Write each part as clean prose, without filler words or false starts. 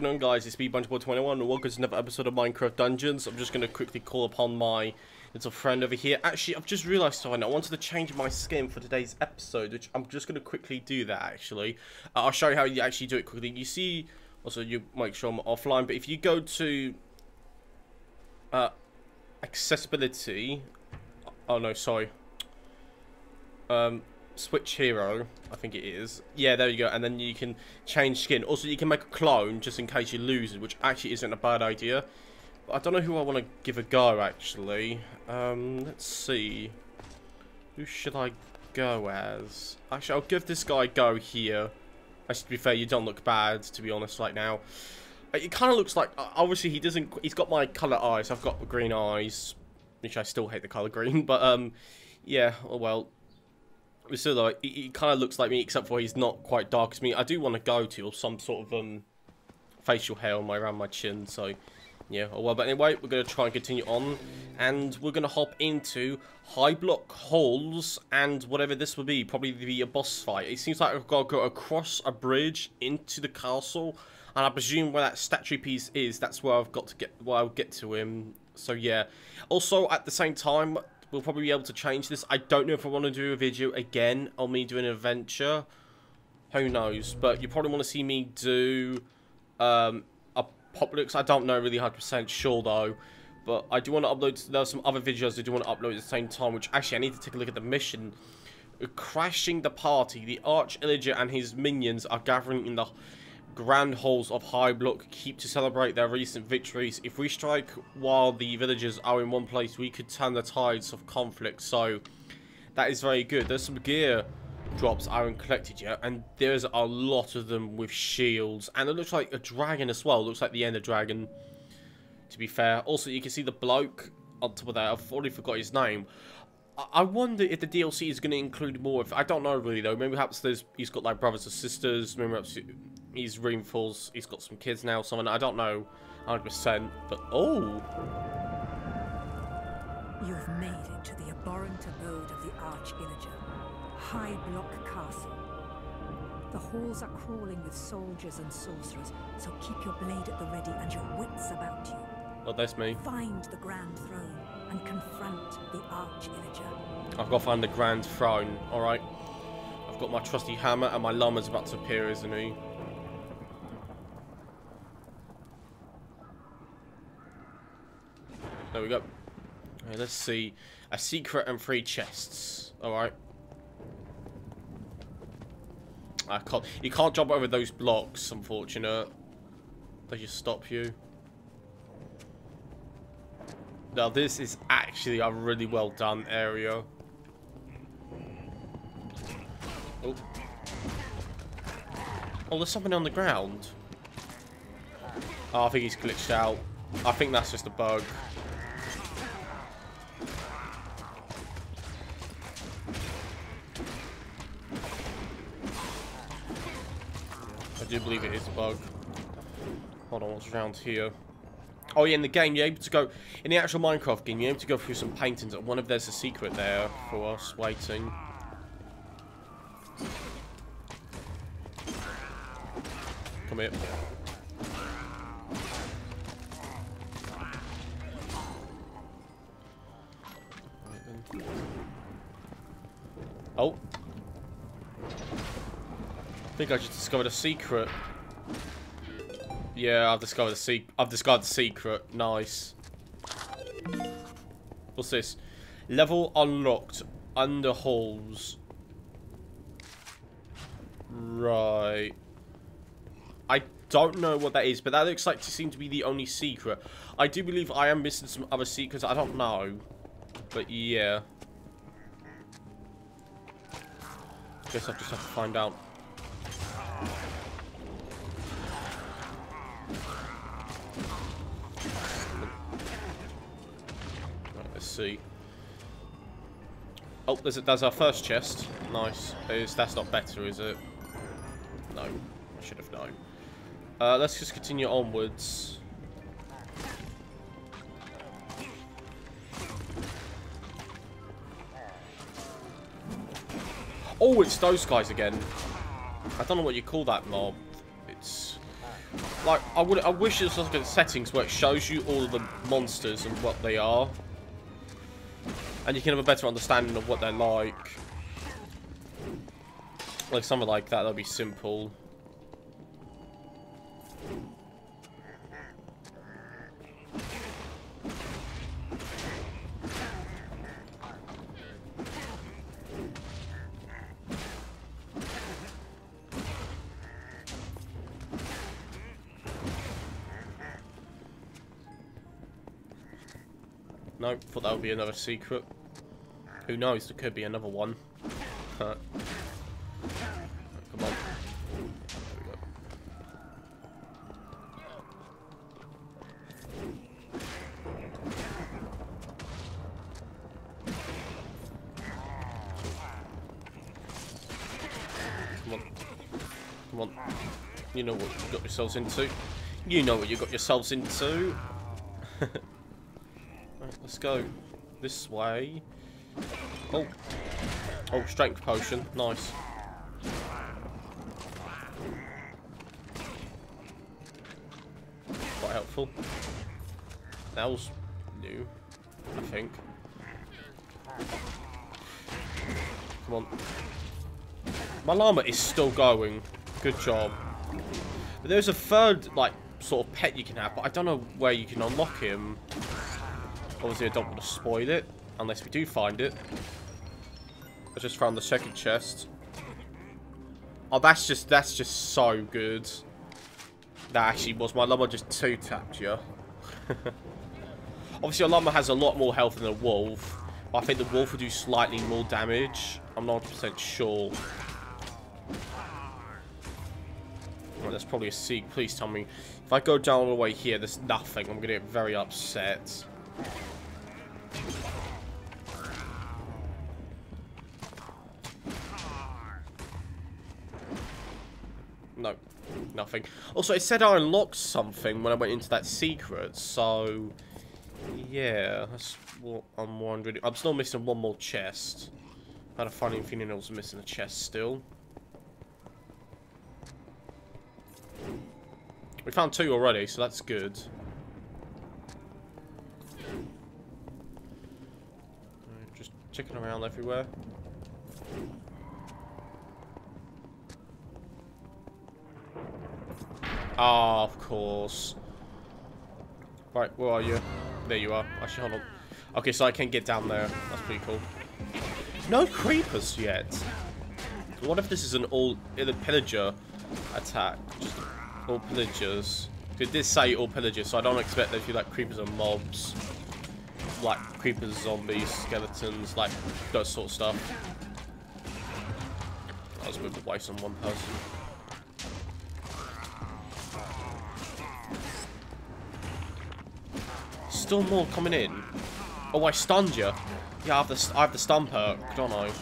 Going on, guys, it's BeBunchboy21 and welcome to another episode of Minecraft Dungeons. I'm just going to quickly call upon my little friend over here. Actually, I've just realised something. I wanted to change my skin for today's episode, which I'm just going to quickly do that, actually. I'll show you how you actually do it quickly. You see, also, you make sure I'm offline, but if you go to accessibility, oh no, sorry, switch hero, I think it is. Yeah, there you go. And then you can change skin. Also, you can make a clone just in case you lose it, which actually isn't a bad idea. But I don't know who I want to give a go, actually. Let's see. Who should I go as? Actually, I'll give this guy a go here. Actually, to be fair, you don't look bad, to be honest, right now. It kind of looks like... Obviously, he doesn't... He's got my colour eyes. I've got green eyes, which I still hate the colour green. But, yeah, oh well... So though, he kind of looks like me, except for he's not quite dark as me. I do want to go to some sort of facial hair on my, around my chin, so yeah. Oh well, but anyway, we're going to try and continue on, and we're going to hop into Highblock Halls, and whatever this will be, probably be a boss fight. It seems like I've got to go across a bridge into the castle, and I presume where that statue piece is, that's where I've got to get, where I'll get to him. So yeah. Also, at the same time, we'll probably be able to change this. I don't know if I want to do a video again on me doing an adventure. Who knows? But you probably want to see me do a pop looks. I don't know really 100% sure though. But I do want to upload. There's some other videos I do want to upload at the same time. Which actually I need to take a look at the mission. Crashing the party. The Arch-Illager and his minions are gathering in the grand halls of Highblock Keep to celebrate their recent victories. If we strike while the villagers are in one place, we could turn the tides of conflict. So that is very good. There's some gear drops I haven't collected yet, and there's a lot of them with shields. And it looks like a dragon as well. It looks like the Ender Dragon, to be fair. Also, you can see the bloke on top of that. I've already forgot his name. I wonder if the DLC is going to include more. I don't know really though. Maybe perhaps he's got like brothers or sisters. Maybe perhaps he's roomfuls. He's got some kids now. Someone I don't know, 100%. But oh, you have made it to the abhorrent abode of the Arch-Illager, Highblock Castle. The halls are crawling with soldiers and sorcerers, so keep your blade at the ready and your wits about you. Oh, that's me. Find the Grand Throne and confront the Arch-Illager. I've got to find the Grand Throne. All right. I've got my trusty hammer, and my llama's about to appear, isn't he? There we go. All right, let's see. A secret and 3 chests. Alright. You can't jump over those blocks, unfortunate. They just stop you. Now this is actually a really well done area. Oh. Oh, there's something on the ground. Oh, I think he's glitched out. I think that's just a bug. I do believe it is a bug. Hold on, what's around here? Oh yeah, in the game you're able to go, in the actual Minecraft game you're able to go through some paintings, and one of there's a secret there for us waiting. Come here. Oh. I think I just discovered a secret. Yeah, I've discovered the secret. Nice. What's this? Level unlocked. Under halls. Right. I don't know what that is, but that looks like to seem to be the only secret. I do believe I am missing some other secrets. I don't know, but yeah. Guess I just have to find out. See. Oh, there's our first chest. Nice. That's not better, is it? No. I should have known. Let's just continue onwards. Oh, it's those guys again. I don't know what you call that mob. It's like, I wish there was like a settings where it shows you all of the monsters and what they are, and you can have a better understanding of what they're like. Like something like that, that'd be simple. No, thought that would be another secret. Who knows? There could be another one. Come on. There we go. Come on. Come on. You know what you got yourselves into. You know what you got yourselves into. Let's go this way. Oh, oh, strength potion, nice. Quite helpful. That was new, I think. Come on. My llama is still going. Good job. But there's a third, like, sort of pet you can have, but I don't know where you can unlock him. Obviously, I don't want to spoil it, unless we do find it. I just found the second chest. Oh, that's just so good. That actually was my llama just two-tapped you. Obviously, a llama has a lot more health than a wolf. But I think the wolf will do slightly more damage. I'm not 100% sure. Right, that's probably a seek. Please tell me. If I go down all the way here, there's nothing. I'm going to get very upset. No, nothing. Also, it said I unlocked something when I went into that secret, so yeah, that's what I'm wondering. I'm still missing one more chest. I had a funny feeling I was missing a chest still. We found two already, so that's good. Checking around everywhere. Ah, of course. Right, where are you? There you are. Actually, hold on. Okay, so I can get down there. That's pretty cool. No creepers yet. What if this is an all-pillager attack? Just all pillagers. It did say all pillagers, so I don't expect there to be like creepers and mobs. Like creepers, zombies, skeletons, like that sort of stuff. I was moved away from one person. Still more coming in. Oh, I stunned you. Yeah, I have the stun perk, don't I?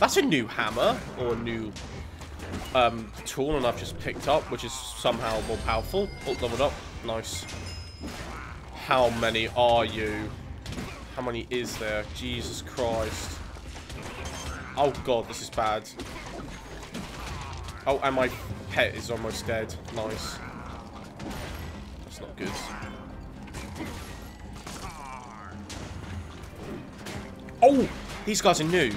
That's a new hammer, or a new tool, and I've just picked up, which is somehow more powerful. Oh, leveled up. Nice. How many are you? How many is there? Jesus Christ. Oh, God, this is bad. Oh, and my pet is almost dead. Nice. That's not good. Oh, these guys are new.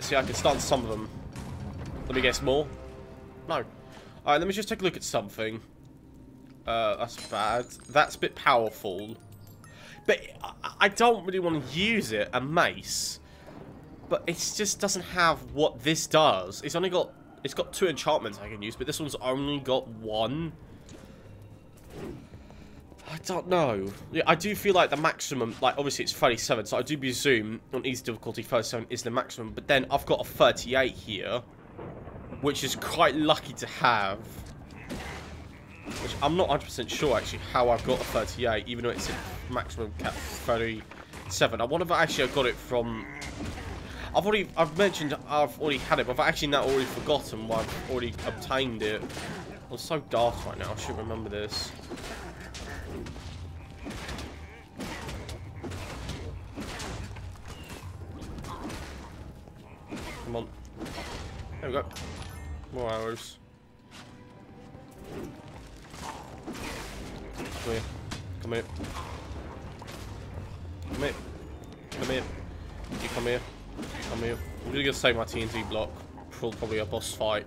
See, I can stun some of them. Let me guess, more? No. Alright, let me just take a look at something. That's bad. That's a bit powerful. But I don't really want to use it, a mace. But it just doesn't have what this does. It's got two enchantments I can use, but this one's only got one. I don't know. Yeah, I do feel like the maximum, like obviously it's 37, so I do presume on easy difficulty 37 is the maximum, but then I've got a 38 here, which is quite lucky to have. Which I'm not 100% sure actually how I've got a 38, even though it's a maximum cap 37. I wonder if actually I got it from... I've already had it, but I've actually now already forgotten why I've already obtained it. I'm so daft right now, I should remember this. Come on. There we go. More arrows. Come here. Come here. Come here. Come here. You come here. Come here. I'm gonna go save my TNT block. Probably a boss fight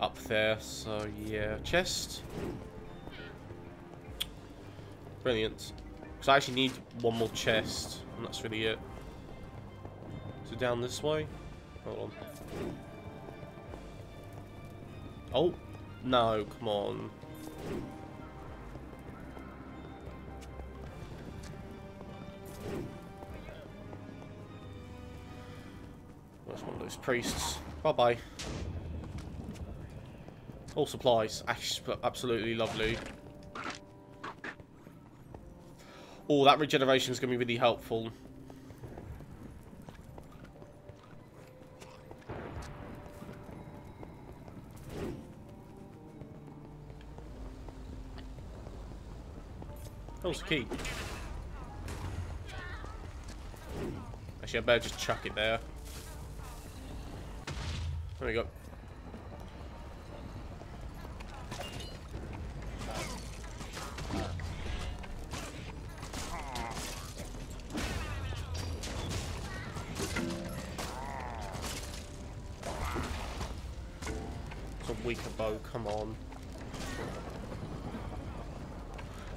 up there. So yeah, chest. Brilliant. Because I actually need one more chest, and that's really it. So down this way. Hold on. Oh no! Come on. That's one of those priests. Bye bye. All supplies. Absolutely lovely. Oh, that regeneration is going to be really helpful. That was the key. Actually, I better just chuck it there. There we go. It's a weaker bow, come on.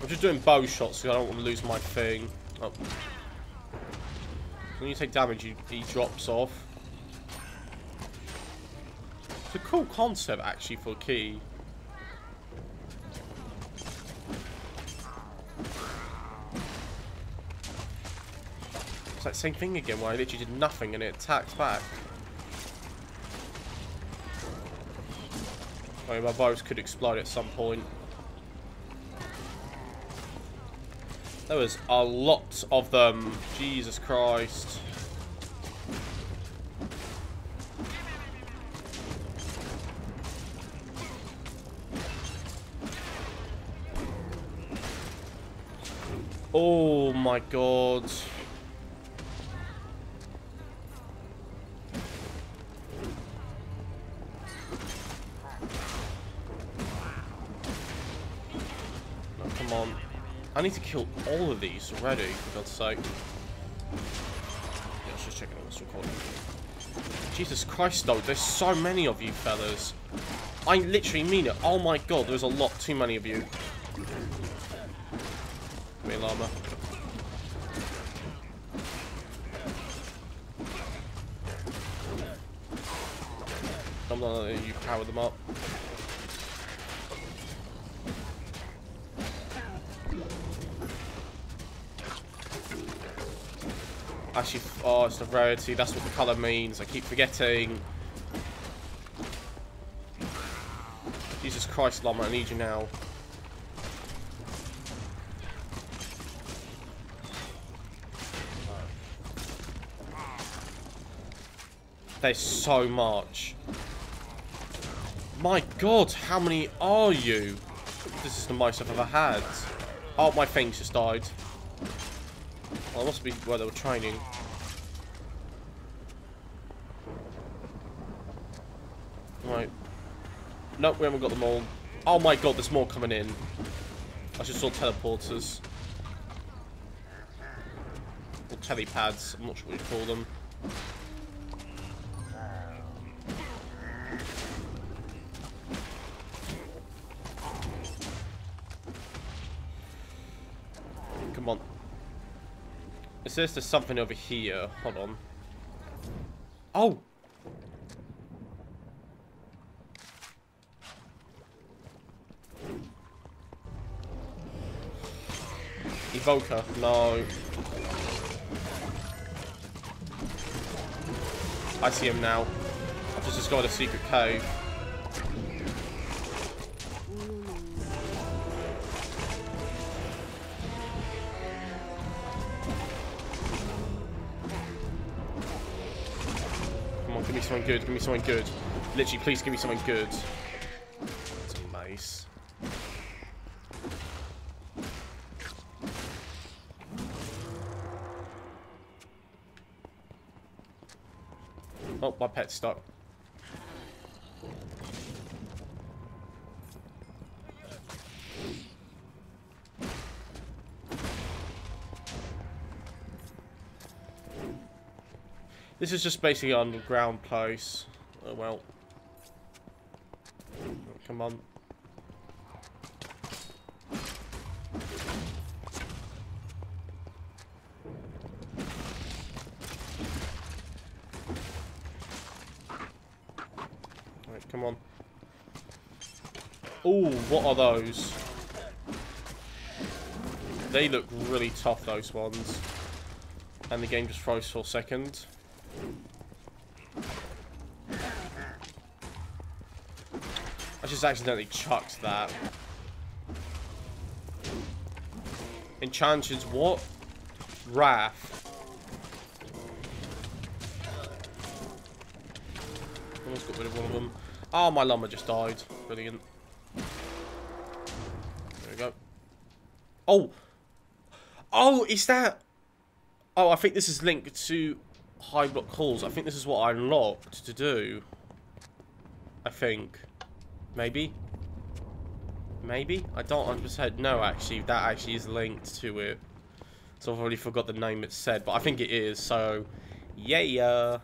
I'm just doing bow shots because I don't want to lose my thing. Oh. When you take damage, he drops off. It's a cool concept, actually, for a key. It's that same thing again, where I literally did nothing and it attacked back. I mean, my bows could explode at some point. There was a lot of them. Jesus Christ. Oh my god. No, come on. I need to kill all of these already, for God's sake. Yeah, I was just checking on this recording. Jesus Christ, though, there's so many of you fellas. I literally mean it. Oh my god, there's a lot too many of you. Llama. I'm not letting you power them up. Actually, oh, it's the rarity. That's what the colour means. I keep forgetting. Jesus Christ, Llama, I need you now. There's so much. My god, how many are you? This is the most I've ever had. Oh, my things just died. Well, it must be where they were training. Right. Nope, we haven't got them all. Oh my god, there's more coming in. I just saw teleporters. Or telepads, I'm not sure what you call them. It says there's something over here. Hold on. Oh! Evoker. No. I see him now. I've just discovered a secret cave. something good. Give me something good. Literally, please give me something good. That's a mace. Oh, my pet's stuck. This is just basically an underground place. Oh well. Oh, come on. Alright, come on. Ooh, what are those? They look really tough, those ones. And the game just froze for a second. I just accidentally chucked that. Enchanted what? Wrath. Almost got rid of one of them. Oh, my llama just died. Brilliant. There we go. Oh! Oh, is that... Oh, I think this is linked to... Highblock Halls. I think this is what I unlocked to do. I think. Maybe? Maybe? I don't 100% know, actually. That actually is linked to it. So I've already forgot the name it said, but I think it is, so... Yeah!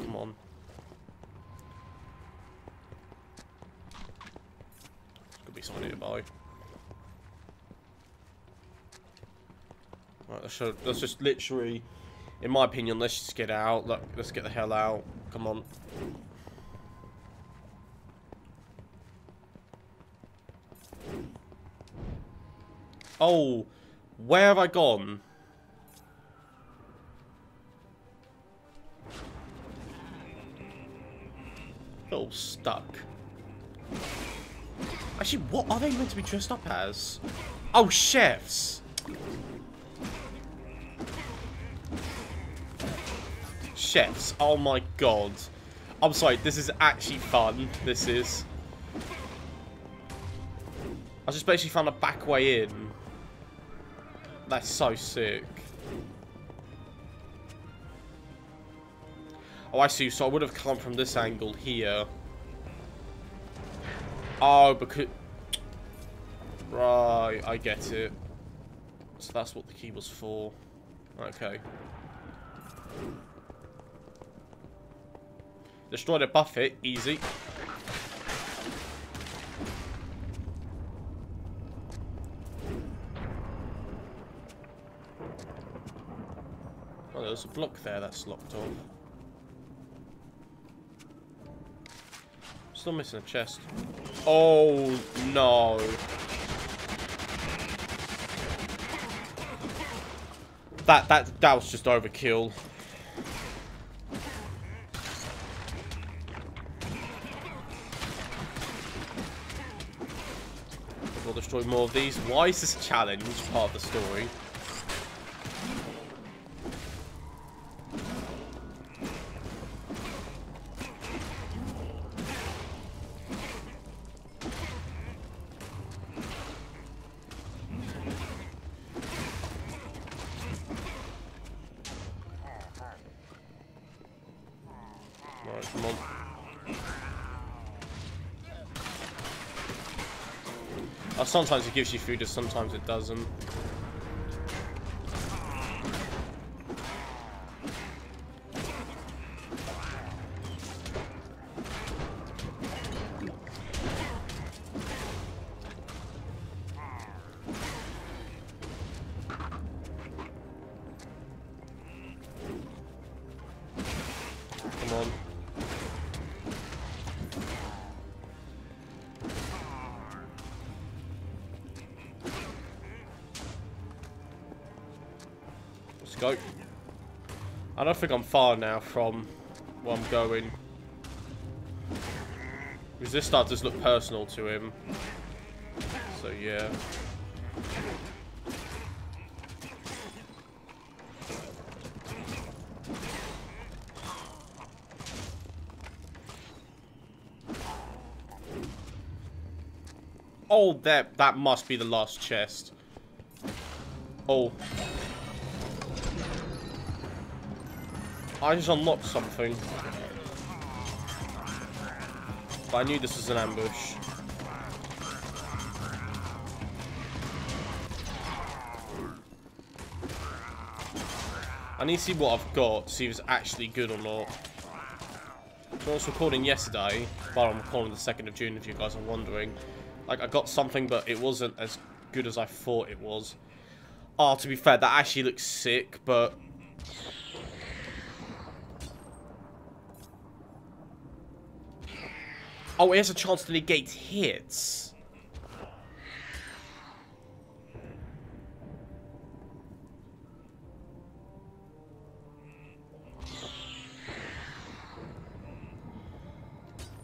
Come on. Could be something nearby. Right, so let's just literally, in my opinion, let's just get out. Look, let's get the hell out. Come on. Oh, where have I gone? All stuck. Actually, what are they meant to be dressed up as? Oh, chefs. Chefs, oh my god. I'm sorry, this is actually fun. This is. I just basically found a back way in. That's so sick. Oh, I see. So I would have come from this angle here. Oh, because. Right, I get it. So that's what the key was for. Okay. Destroy the buffet, easy. Oh, there's a block there that's locked off. Still missing a chest. Oh, no. That was just overkill. Destroy more of these. Why is this challenge part of the story? Right, come on. Sometimes it gives you food, and sometimes it doesn't. Come on. Go. I don't think I'm far now from where I'm going. Because this start does look personal to him. So yeah. Oh, that must be the last chest. Oh. I just unlocked something. But I knew this was an ambush. I need to see what I've got, see if it's actually good or not. So I was recording yesterday, but I'm recording the 2nd of June if you guys are wondering. Like, I got something, but it wasn't as good as I thought it was. Oh, to be fair, that actually looks sick, but... Oh, it has a chance to negate hits.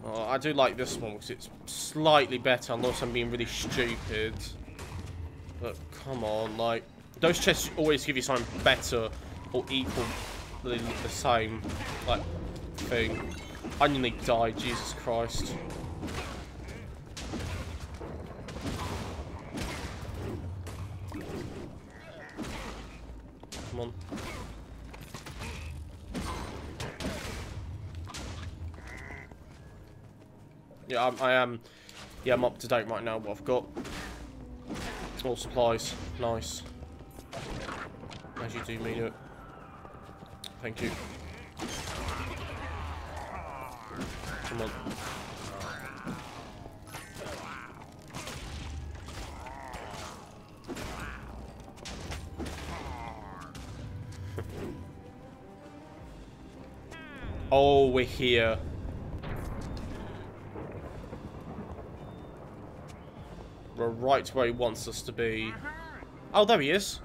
Oh, I do like this one because it's slightly better unless I'm being really stupid. But come on, like, those chests always give you something better or equal the same, like, thing. I nearly died, Jesus Christ. Come on. Yeah, I'm up to date right now, what I've got. All supplies. Nice. As you do mean it. Thank you. Come on. Oh, we're here. We're right where he wants us to be. Oh, there he is.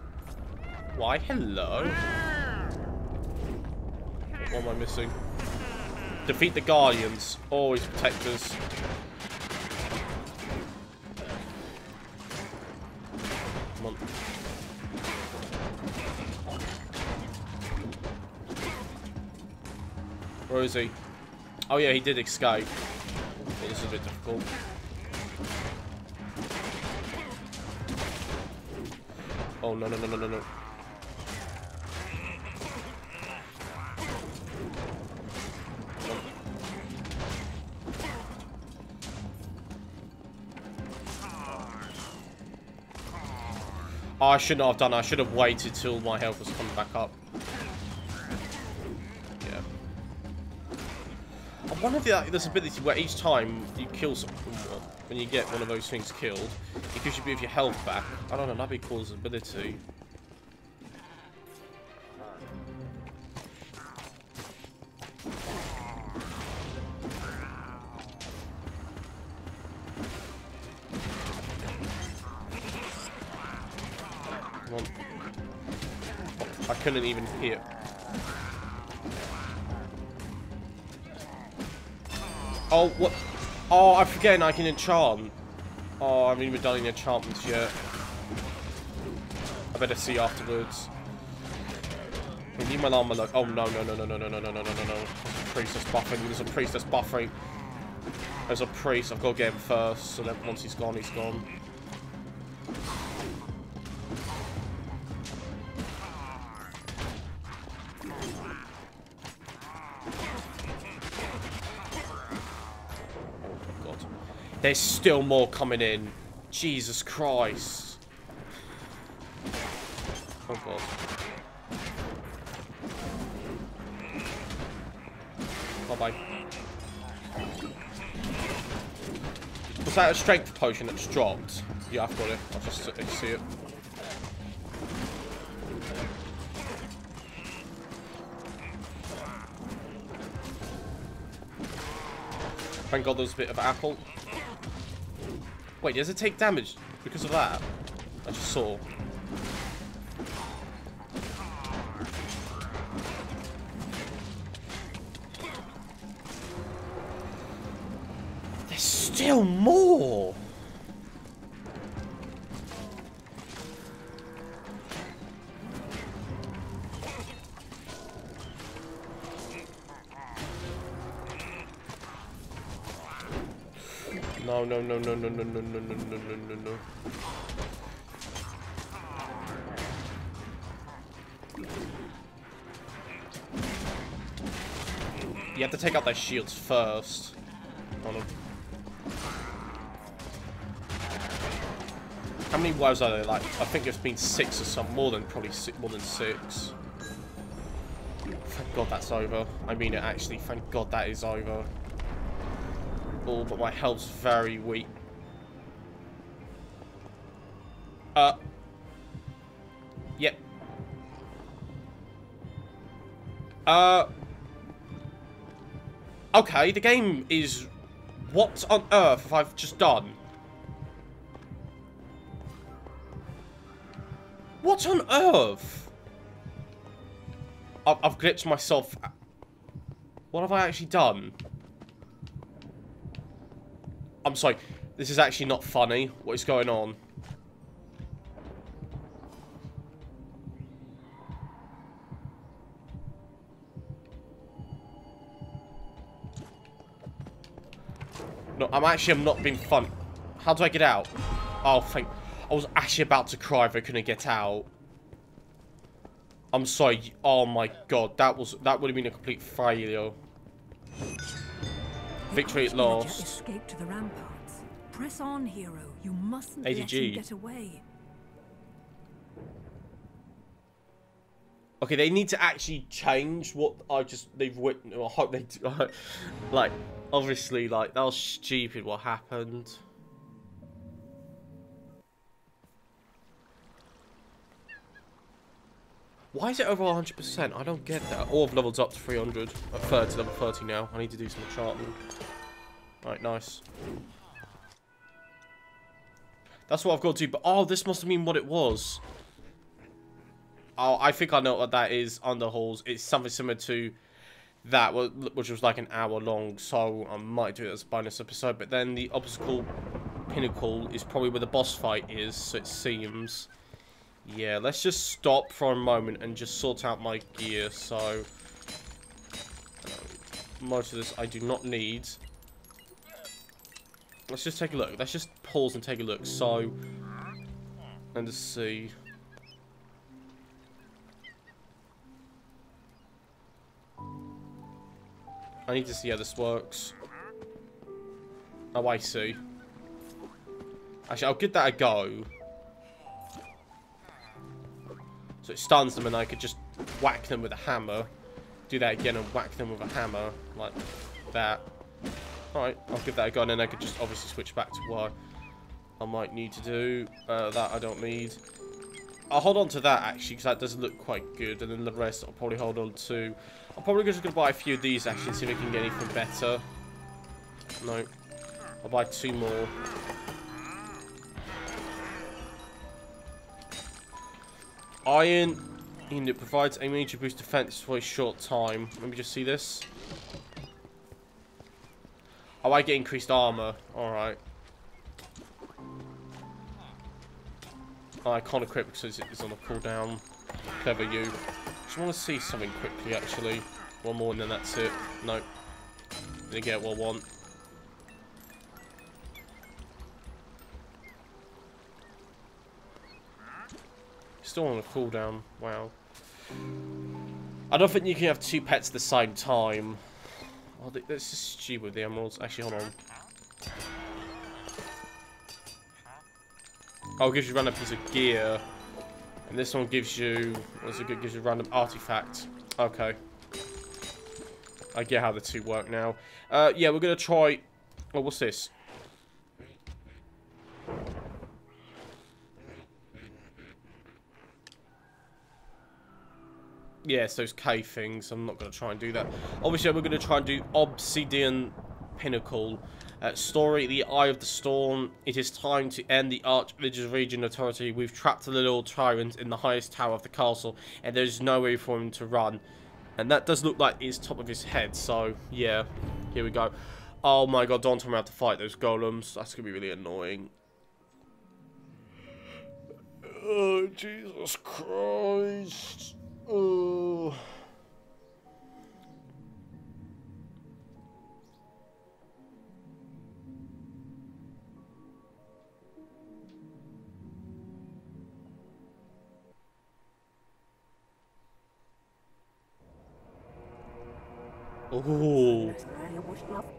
Why, hello. What am I missing? Defeat the Guardians. Always protect us. Come on. Where is he? Oh yeah, he did escape. This is a bit difficult. Oh no, no, no, no, no, no. Oh, I should not have done that. I should have waited till my health was coming back up. Yeah. I wonder if this ability where each time you kill someone, when you get one of those things killed, it gives you a bit of your health back. I don't know, that'd be cool as an ability. I couldn't even hear. Oh, what? Oh, I forget I can enchant. Oh, I haven't even done any enchantments yet. I better see afterwards. I need my llama. Oh, no, no, no, no, no, no, no, no, no, no, no. There's a priest that's buffing. There's a priest that's buffing. There's a priest. I've got to get him first. So then once he's gone, he's gone. There's still more coming in. Jesus Christ. Oh god. Bye bye. Was that a strength potion that's dropped? Yeah, I've got it. I'll just see it. Thank god there was a bit of apple. Wait, does it take damage because of that? I just saw. There's still more! No. You have to take out their shields first. Hold on. How many wives are there? Like, I think there's been six or something. More than six. Thank God that's over. I mean, it actually. Thank God that is over. Oh, but my health's very weak. Yep. Okay, the game is. What on earth have I just done? What on earth? I've glitched myself. What have I actually done? I'm sorry. This is actually not funny. What is going on? No, I'm not being funny. How do I get out? Oh, thank. I was actually about to cry if I couldn't get out. I'm sorry. Oh my God, that would have been a complete failure. Victory at last. Escape to the ramparts. Press on, hero. You mustn't let him get away. Okay, they need to actually change what I just they've witnessed. I hope they do. Like, obviously, like that was stupid. What happened? Why is it over 100%? I don't get that. All of levels up to 300. At 30, level 30 now. I need to do some charting. Right, nice. That's what I've got to do. But, oh, this must have been what it was. Oh, I think I know what that is. Underhauls. It's something similar to that, which was like an hour long. So, I might do it as a bonus episode. But then the obstacle pinnacle is probably where the boss fight is. So, it seems... Yeah, let's just stop for a moment and just sort out my gear. So, most of this I do not need. Let's just take a look. Let's just pause and take a look. So, and just see. I need to see how this works. Oh, I see. Actually, I'll give that a go. So it stuns them and I could just whack them with a hammer. Do that again and whack them with a hammer. Like that. Alright, I'll give that a go and then I could just obviously switch back to what I might need to do. That I don't need. I'll hold on to that actually because that does look quite good. And then the rest I'll probably hold on to. I'm probably just going to buy a few of these actually and see if I can get anything better. No. I'll buy two more. Iron unit provides a major boost defense for a short time. Let me just see this. Oh, I get increased armor. Alright. Oh, I can't equip because it's on a cooldown. Clever you. Just want to see something quickly, actually. One more and then that's it. Nope. Didn't get what I want. Still on a cooldown. Wow. I don't think you can have two pets at the same time. Oh, that's just stupid with the emeralds. Actually, hold on. Oh, it gives you random piece of gear. And this one gives you... What's it good? Gives you a random artifact. Okay. I get how the two work now. Yeah, we're going to try... Oh, what's this? Yes, those K things. I'm not going to try and do that. Obviously, we're going to try and do Obsidian Pinnacle. Story, the Eye of the Storm. It is time to end the Arch-Illager's region of authority. We've trapped the little tyrant in the highest tower of the castle, and there's no way for him to run. And that does look like it's top of his head, so, yeah. Here we go. Oh my God, don't tell me how to fight those golems. That's going to be really annoying. Oh, Jesus Christ. Oh. Oh.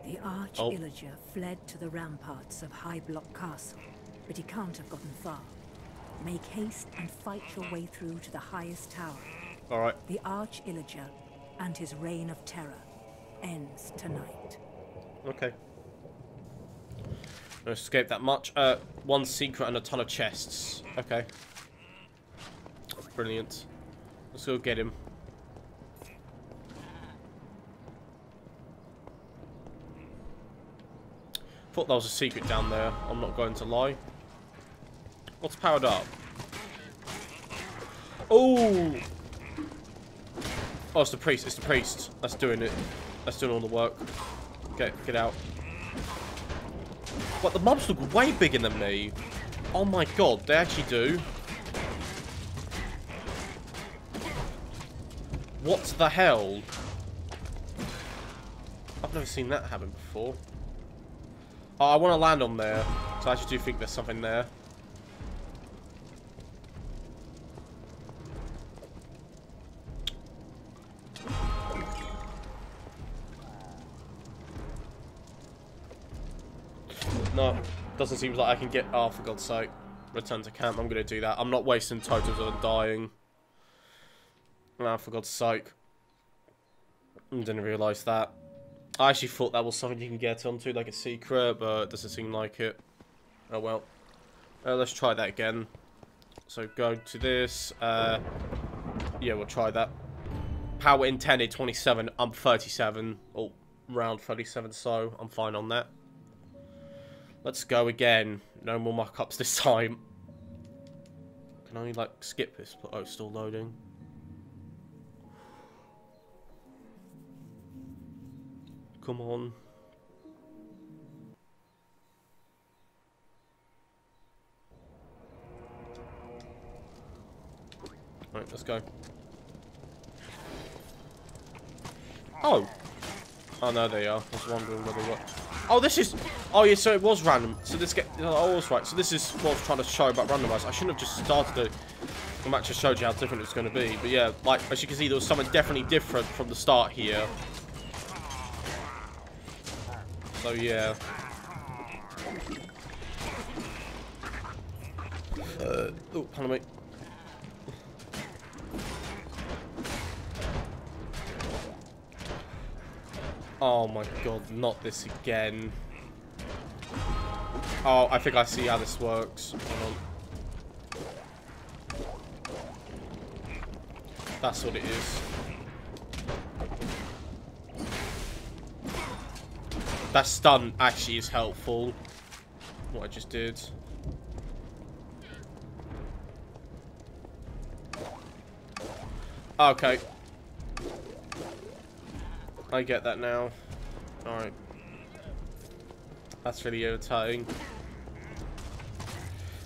The Arch-Illager fled to the ramparts of Highblock Castle, but he can't have gotten far. Make haste and fight your way through to the highest tower. All right. The Arch-Illager and his reign of terror ends tonight. Okay. No escape that much. One secret and a ton of chests. Okay. Brilliant. Let's go get him. Thought there was a secret down there. I'm not going to lie. What's powered up? Oh! Oh, it's the priest. It's the priest. That's doing it. That's doing all the work. Get out. But the mobs look way bigger than me. Oh my god, they actually do. What the hell? I've never seen that happen before. Oh, I want to land on there. So I actually do think there's something there. No, doesn't seem like I can get... Oh, for God's sake. Return to camp. I'm going to do that. I'm not wasting totems on dying. No, for God's sake. I didn't realise that. I actually thought that was something you can get onto, like a secret, but it doesn't seem like it. Oh, well. Let's try that again. So, go to this. Yeah, we'll try that. Power intended, 27. I'm 37. Oh, round 37, so I'm fine on that. Let's go again. No more mock-ups this time. Can I, like, skip this? Oh, it's still loading. Come on. Alright, let's go. Oh! Oh, no, they are. I was wondering where they were. Oh, this is... Oh, yeah, so it was random. So this get... Oh, that's right. So this is what I was trying to show about randomize. I shouldn't have just started it. I actually showed you how different it's going to be. But, yeah, like, as you can see, there was something definitely different from the start here. So, yeah. Oh, pardon me. Oh my god, not this again. Oh, I think I see how this works. Hold on. That's what it is. That stun actually is helpful. What I just did. Okay. I get that now. Alright. That's really irritating.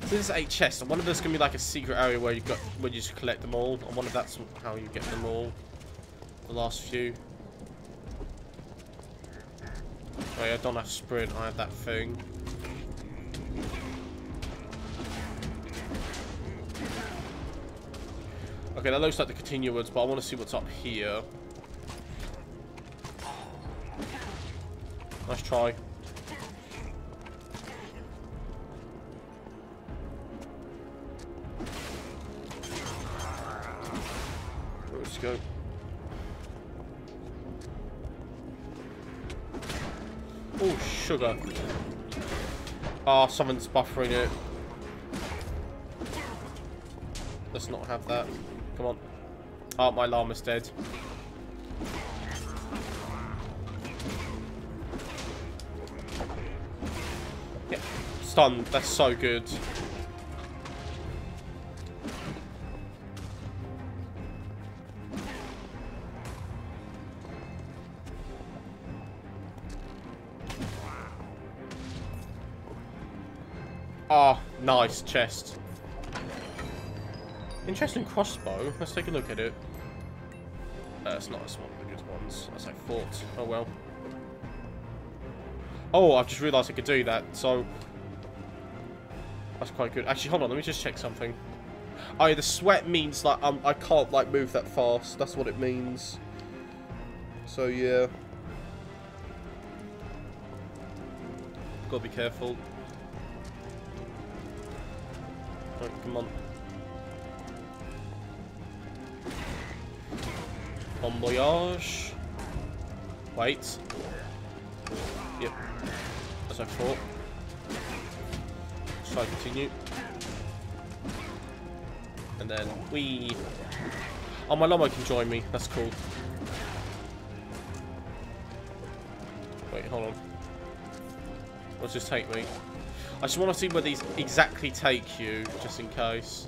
So there's 8 chests. I wonder if there's gonna be like a secret area where you got where you just collect them all. I wonder if that's how you get them all. The last few. Wait, I don't have sprint, I have that thing. Okay, that looks like the continuance, but I wanna see what's up here. Let's try. Let's go. Oh, sugar. Ah, oh, someone's buffering it. Let's not have that. Come on. Oh, my llama's dead. Stunned. That's so good. Ah, oh, nice chest. Interesting crossbow. Let's take a look at it. That's not one of the good ones, as I thought. Oh well. Oh, I've just realised I could do that. So. That's quite good. Actually, hold on. Let me just check something. Oh, yeah, the sweat means like I can't like move that fast. That's what it means. So yeah. Gotta be careful. Oh, come on. Bon voyage. Wait. Yep. As I thought. Let's try to continue. And then we... Oh, my llama can join me. That's cool. Wait, hold on. What's this take me? I just want to see where these exactly take you, just in case.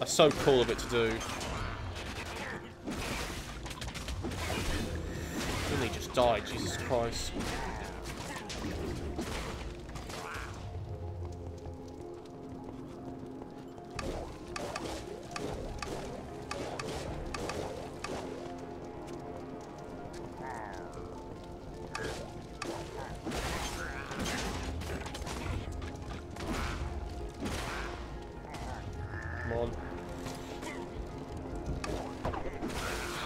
That's so cool of it to do. Didn't he just die? Jesus Christ.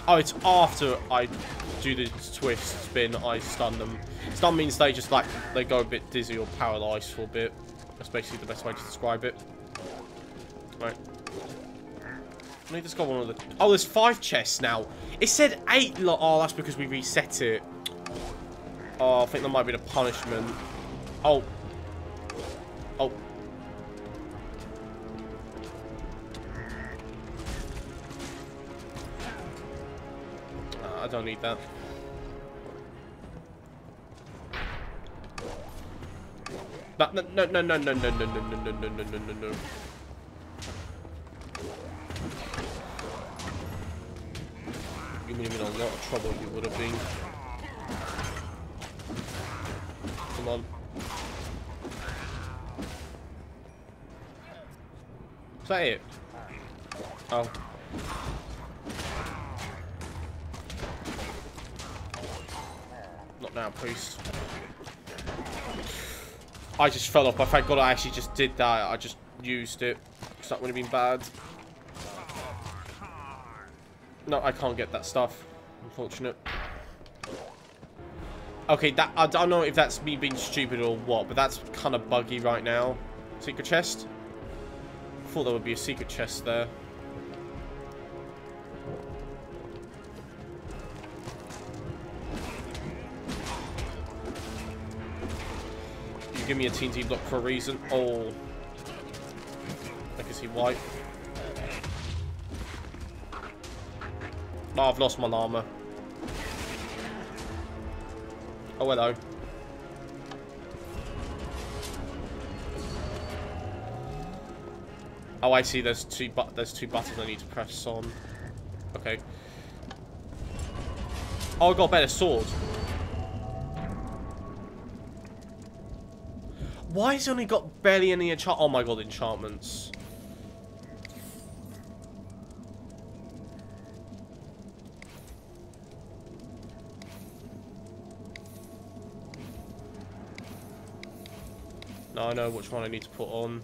Oh, it's after I do the twist spin, I stun them. Stun means they just, like, they go a bit dizzy or paralysed for a bit. That's basically the best way to describe it. Right. I need to discover one of the... Oh, there's 5 chests now. It said 8 lot. Oh, that's because we reset it. Oh, I think that might be the punishment. Oh. Oh. I don't need that. No. You would have been in a lot of trouble, you would have been. Come on. Is that it? Oh. Now, priest. I just fell off. I thank God I actually just did that. I just used it. Because that would have been bad. No, I can't get that stuff. Unfortunate. Okay, that I don't know if that's me being stupid or what, but that's kind of buggy right now. Secret chest? I thought there would be a secret chest there. Give me a TNT block for a reason. Oh. I can see white. Oh, I've lost my llama. Oh, hello. Oh, I see there's two buttons I need to press on. Okay. Oh, I got a better sword. Why has he only got barely any enchant? Oh my god, enchantments. Now I know which one I need to put on.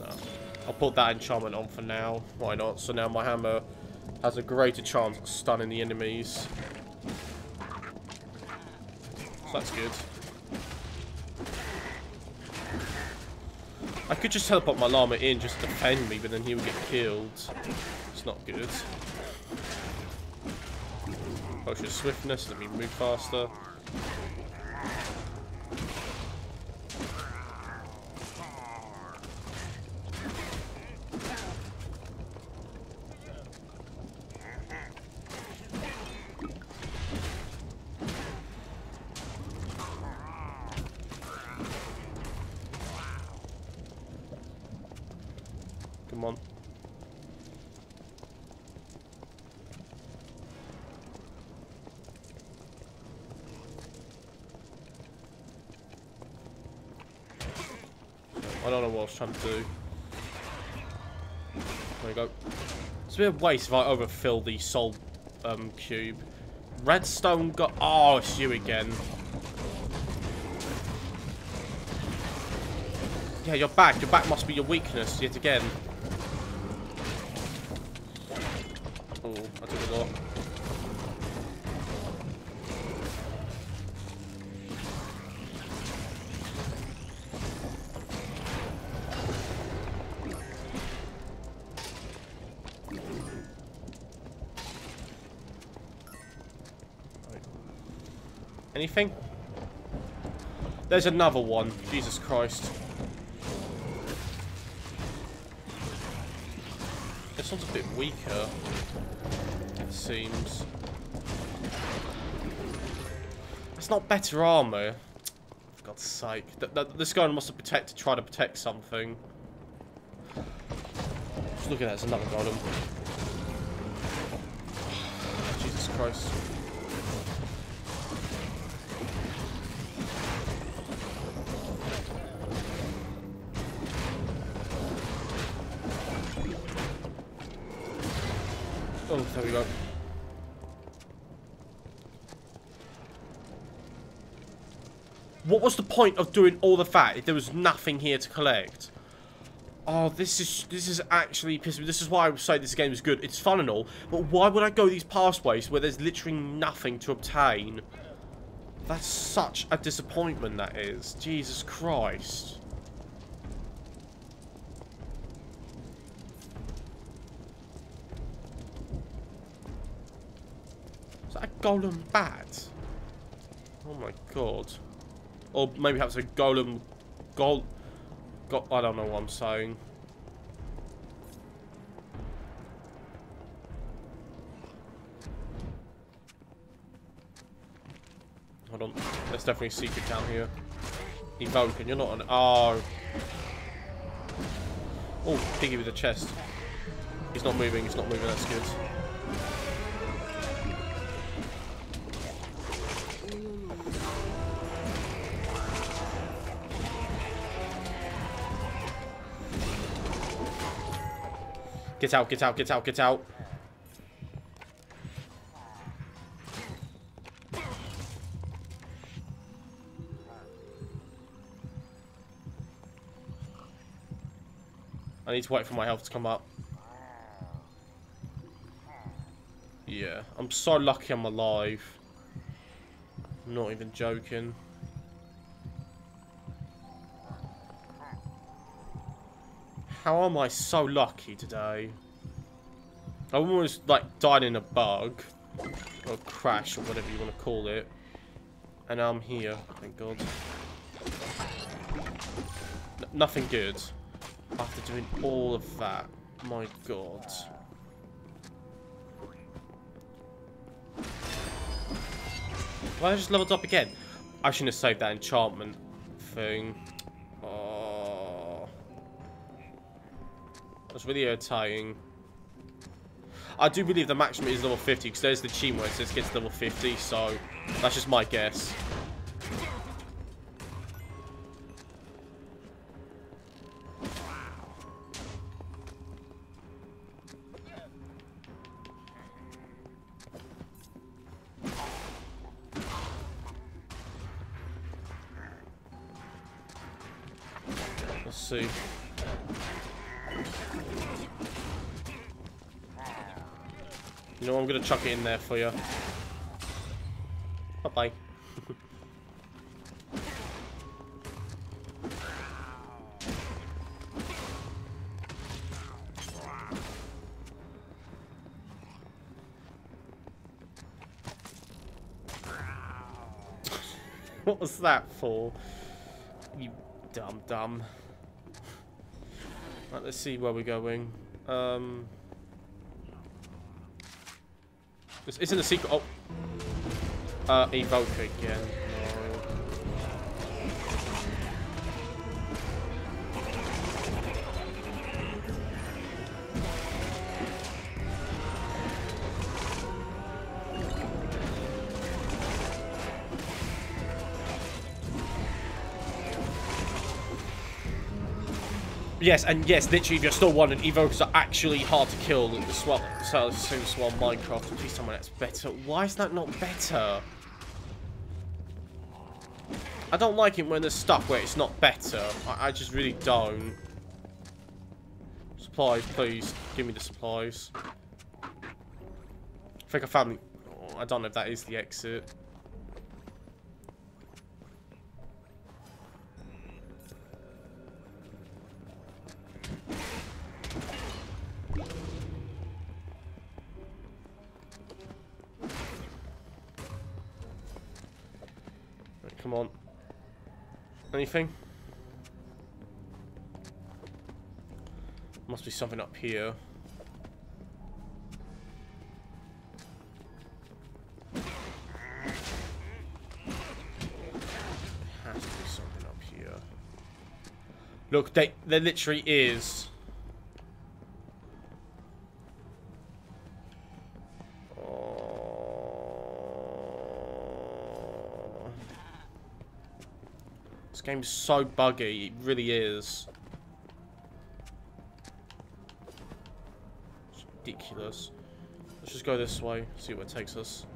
No. I'll put that enchantment on for now. Why not? So now my hammer has a greater chance of stunning the enemies. That's good. I could just teleport my llama in just to defend me, but then he would get killed. It's not good. Potion of swiftness, let me move faster. I don't know what I was trying to do. There we go. It's a bit of a waste if I overfill the soul cube. Redstone got... Oh, it's you again. Yeah, your back. Your back must be your weakness yet again. Oh, I took a lot. Anything? There's another one. Jesus Christ. This one's a bit weaker, it seems. That's not better armor. For God's sake. This guy must have tried to protect something. Just look at that, there's another golem. Jesus Christ. Oh, there we go. What was the point of doing all of that if there was nothing here to collect? Oh, this is actually pissing me. This is why I would say this game is good. It's fun and all, but why would I go these pathways where there's literally nothing to obtain? That's such a disappointment, that is. Jesus Christ. A golem bat. Oh my god. Or maybe perhaps a golem I don't know what I'm saying. Hold on. There's definitely a secret down here. Evoke, and you're not an R. Oh, piggy with a chest. He's not moving, that's good. Get out, get out, get out, get out. I need to wait for my health to come up. Yeah, I'm so lucky I'm alive. I'm not even joking. How am I so lucky today? I almost, like, died in a bug. Or a crash, or whatever you want to call it. And now I'm here, thank God. Nothing good. After doing all of that. My God. Why I just leveled up again? I shouldn't have saved that enchantment thing. That's really irritating. I do believe the maximum is level 50 because there's the cheat where it says gets level 50, so that's just my guess. Let's see. You know, I'm going to chuck it in there for you. Bye-bye. What was that for? You dumb. Right, let's see where we're going. It's in the secret. Oh. Evoke again. No. Yes, and yes, literally, if you're still wondering, evokes are actually hard to kill. The swap, so seems well, Minecraft. Please, someone that's better. Why is that not better? I don't like it when there's stuff where it's not better. I just really don't. Supplies, please. Give me the supplies. I think I found the... Oh, I don't know if that is the exit. Right, come on. Anything? Must be something up here. Look, there literally is. Oh. This game's so buggy, it really is. It's ridiculous. Let's just go this way, see where it takes us.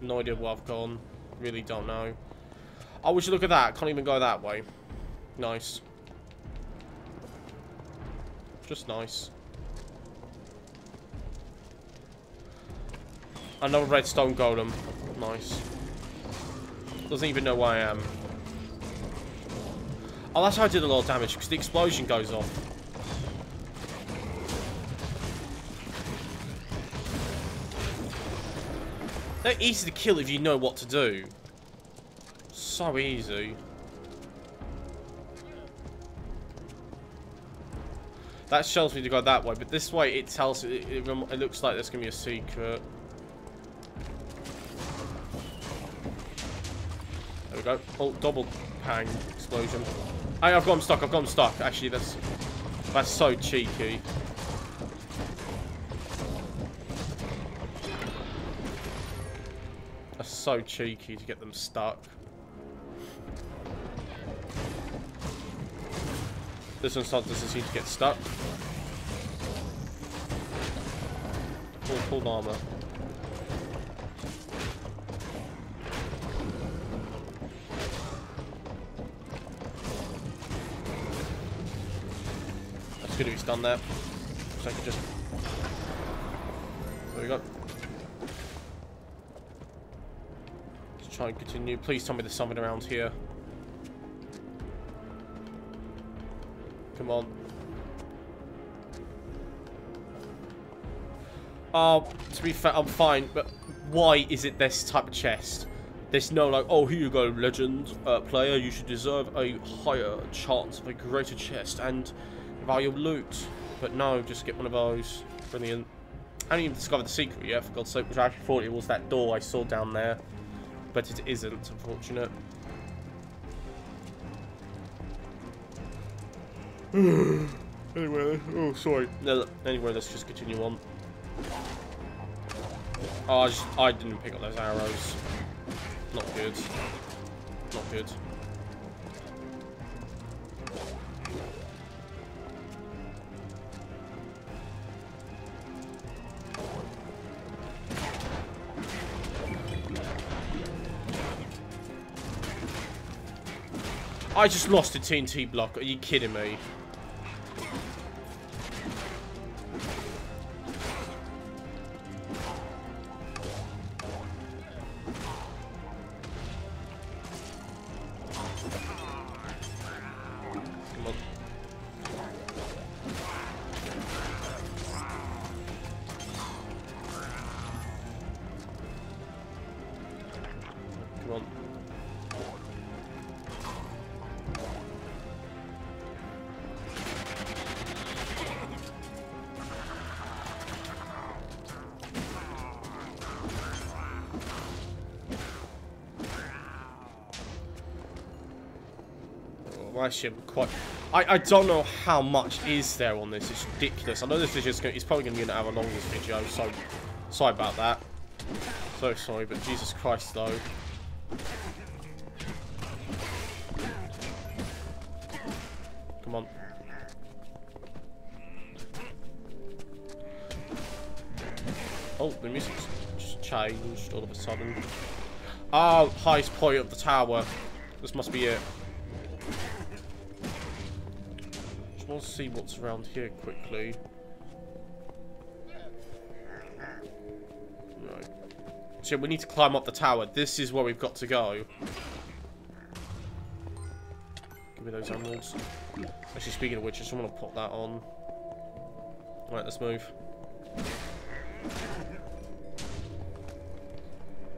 No idea where I've gone. Really don't know. Oh, would you look at that? Can't even go that way. Nice. Just nice. Another redstone golem. Nice. Doesn't even know where I am. Oh, that's how I did a lot of damage, because the explosion goes off. They're easy to kill if you know what to do. So easy. That shells me to go that way, but this way it tells it looks like there's gonna be a secret. There we go. Oh, double pang explosion. Hey, I've got him stuck. I've got him stuck. Actually, that's so cheeky. That's so cheeky to get them stuck. This one doesn't seem to get stuck. Full armor. That's good if he's done that. So I can just... There we go. Let's try and continue. Please tell me there's something around here. Come on. Oh, to be fair, I'm fine, but why is it this type of chest? There's no like, oh, here you go, legend player. You should deserve a higher chance of a greater chest and value loot. But no, just get one of those. Brilliant. I haven't even discovered the secret yet, for God's sake, which I actually thought it was that door I saw down there. But it isn't, unfortunate. Anyway, oh sorry. No, anyway, let's just continue on. Oh, I didn't pick up those arrows. Not good. Not good. I just lost a TNT block. Are you kidding me? I don't know how much is there on this. It's ridiculous. I know this video is probably going to be an hour long, this video, so sorry about that. So sorry, but Jesus Christ, though. Come on. Oh, the music's just changed all of a sudden. Oh, highest point of the tower. This must be it. Let's see what's around here quickly. Right. So we need to climb up the tower. This is where we've got to go. Give me those emeralds. Actually, speaking of which, I just want to put that on. Right, let's move.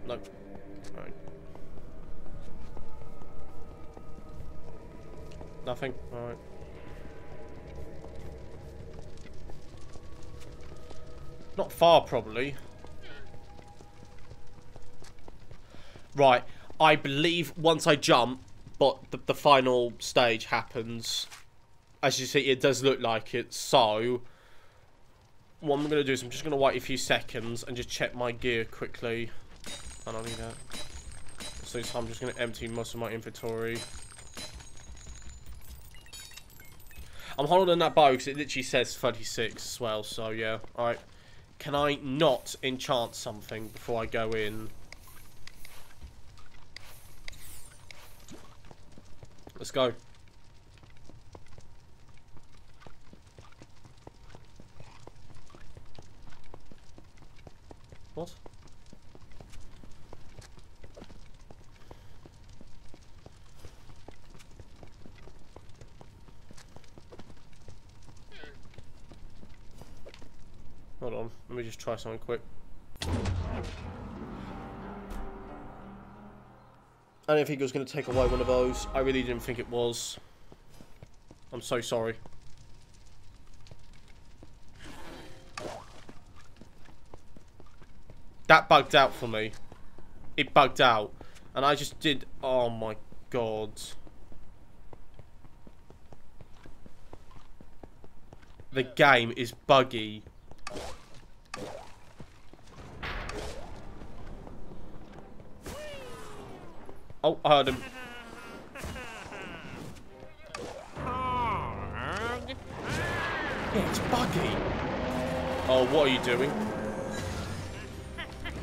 Nope. Right. Nothing. All right. Not far, probably. Right. I believe once I jump, but the final stage happens. As you see, it does look like it. So, what I'm going to do is I'm just going to wait a few seconds and just check my gear quickly. I don't need that. So I'm just going to empty most of my inventory. I'm holding on that bow because it literally says 36 as well. So, yeah. All right. Can I not enchant something before I go in? Let's go. What? Hold on, let me just try something quick. I didn't think it was going to take away one of those. I really didn't think it was. I'm so sorry. That bugged out for me. It bugged out. And I just did... Oh my god. The game is buggy. Oh, I heard him. Yeah, it's buggy. Oh, what are you doing?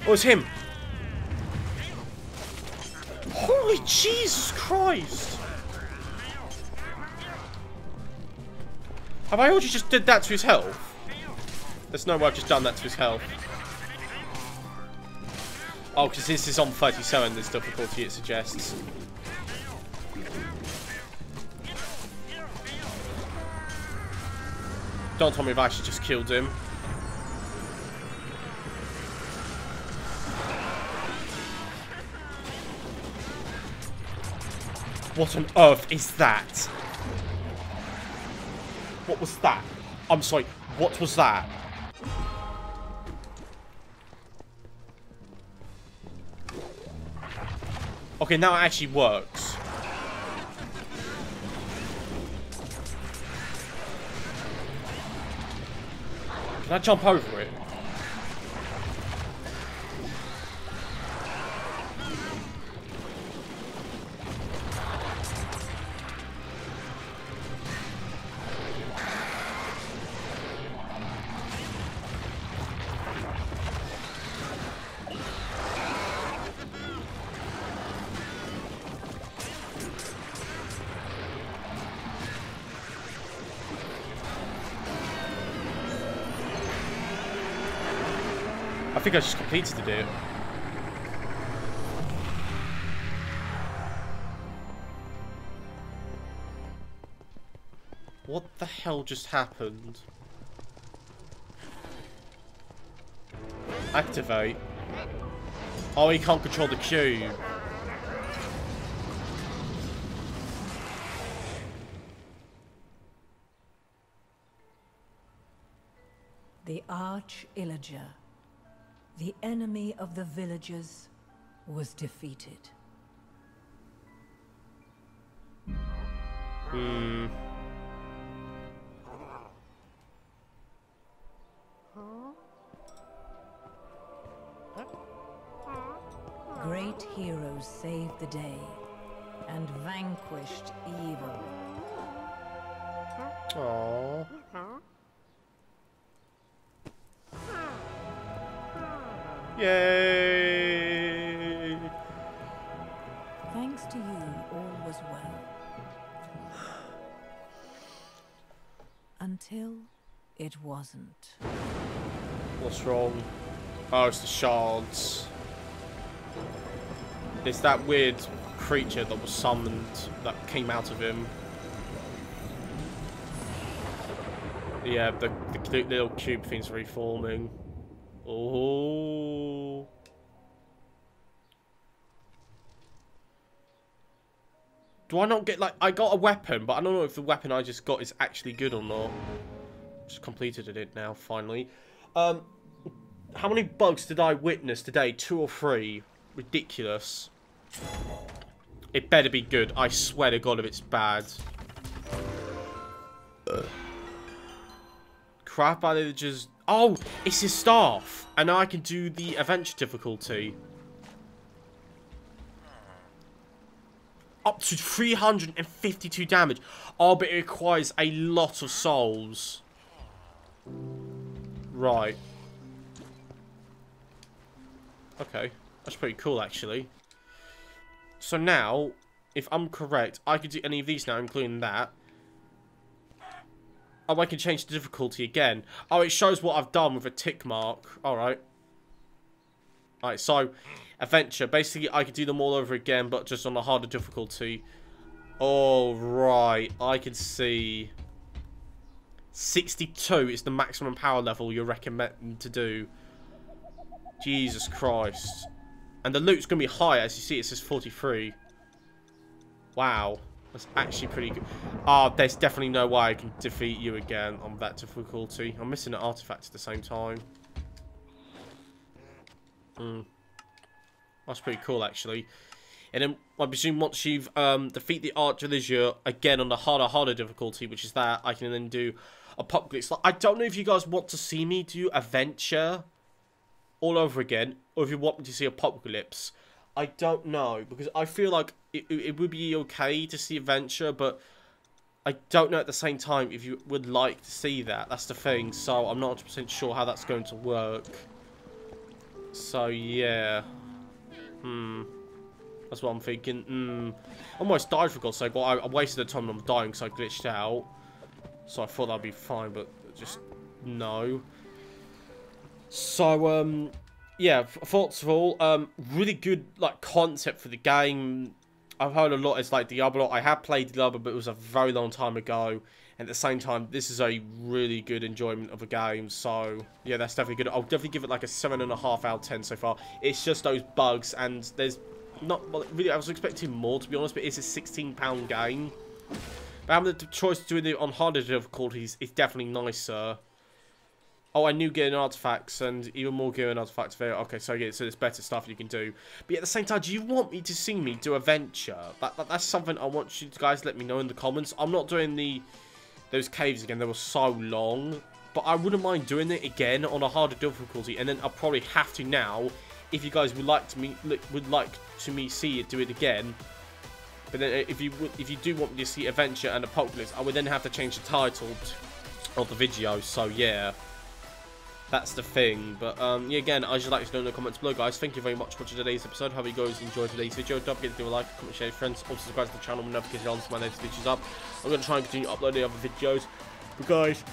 Oh, it's him. Holy Jesus Christ. Have I already just did that to his health? There's no way I've just done that to his health. Oh, because this is on 37, this difficulty it suggests. Don't tell me if I actually just killed him. What on earth is that? What was that? I'm sorry, what was that? Okay, now it actually works. Can I jump over it? I think I just completed it. What the hell just happened? Activate. Oh, he can't control the cube. The Arch-Illager, the enemy of the villagers, was defeated. Hmm. Great heroes saved the day and vanquished evil. Aww. Yay! Thanks to you, all was well. Until it wasn't. What's wrong? Oh, it's the shards. It's that weird creature that was summoned, that came out of him. Yeah, the little cube thing's reforming. Oh. Do I not get, like, I got a weapon, but I don't know if the weapon I just got is actually good or not. Just completed it now, finally. How many bugs did I witness today? 2 or 3? Ridiculous. It better be good. I swear to God if it's bad. Craft managers. Oh, it's his staff. And now I can do the adventure difficulty. Up to 352 damage. Oh, but it requires a lot of souls. Right. Okay. That's pretty cool, actually. So now, if I'm correct, I could do any of these now, including that. Oh, I can change the difficulty again. Oh, it shows what I've done with a tick mark. Alright. Alright, so, adventure. Basically, I could do them all over again, but just on a harder difficulty. Alright, I can see. 62 is the maximum power level you're recommending to do. Jesus Christ. And the loot's going to be higher. As you see, it says 43. Wow. That's actually pretty good. Ah, oh, there's definitely no way I can defeat you again on that difficulty. I'm missing an artifact at the same time. That's pretty cool, actually. And then, I presume once you've defeat the Arch-Illager again on the harder difficulty, which is that, I can then do Apocalypse. I don't know if you guys want to see me do Adventure all over again, or if you want me to see Apocalypse. I don't know, because I feel like it would be okay to see Adventure, but I don't know at the same time if you would like to see that. That's the thing, so I'm not 100% sure how that's going to work. So, yeah. That's what I'm thinking. Almost died, for God's sake. Well, I wasted the time and I'm dying because I glitched out. So I thought that'd be fine, but just no. So, yeah, thoughts of all, really good, like, concept for the game. I've heard a lot, it's like Diablo. I have played Diablo, but it was a very long time ago. And at the same time, this is a really good enjoyment of a game. So, yeah, that's definitely good. I'll definitely give it, like, a 7.5 out of 10 so far. It's just those bugs, and there's not really, I was expecting more, to be honest, but it's a £16 game. But having the choice to do it on harder difficulties is definitely nicer. Oh, I knew getting artifacts and even more gear and artifacts. Okay, so yeah, so there's better stuff you can do. But at the same time, do you want me to see me do adventure? That's something I want you guys to let me know in the comments. I'm not doing those caves again. They were so long. But I wouldn't mind doing it again on a harder difficulty. And then I'll probably have to now, if you guys would like to me see it do it again. But then if you do want me to see adventure and apocalypse, I would then have to change the title of the video. So yeah. That's the thing, but yeah, again, I just like to know in the comments below, guys. Thank you very much for watching today's episode. Hope you guys enjoyed today's video. Don't forget to leave a like, comment, share with friends. Also, subscribe to the channel whenever you get my latest videos up. I'm going to try and continue uploading other videos. But, guys,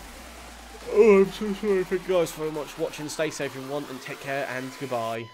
oh, I'm so sorry. Thank you guys very much for watching. Stay safe, everyone, and take care, and goodbye.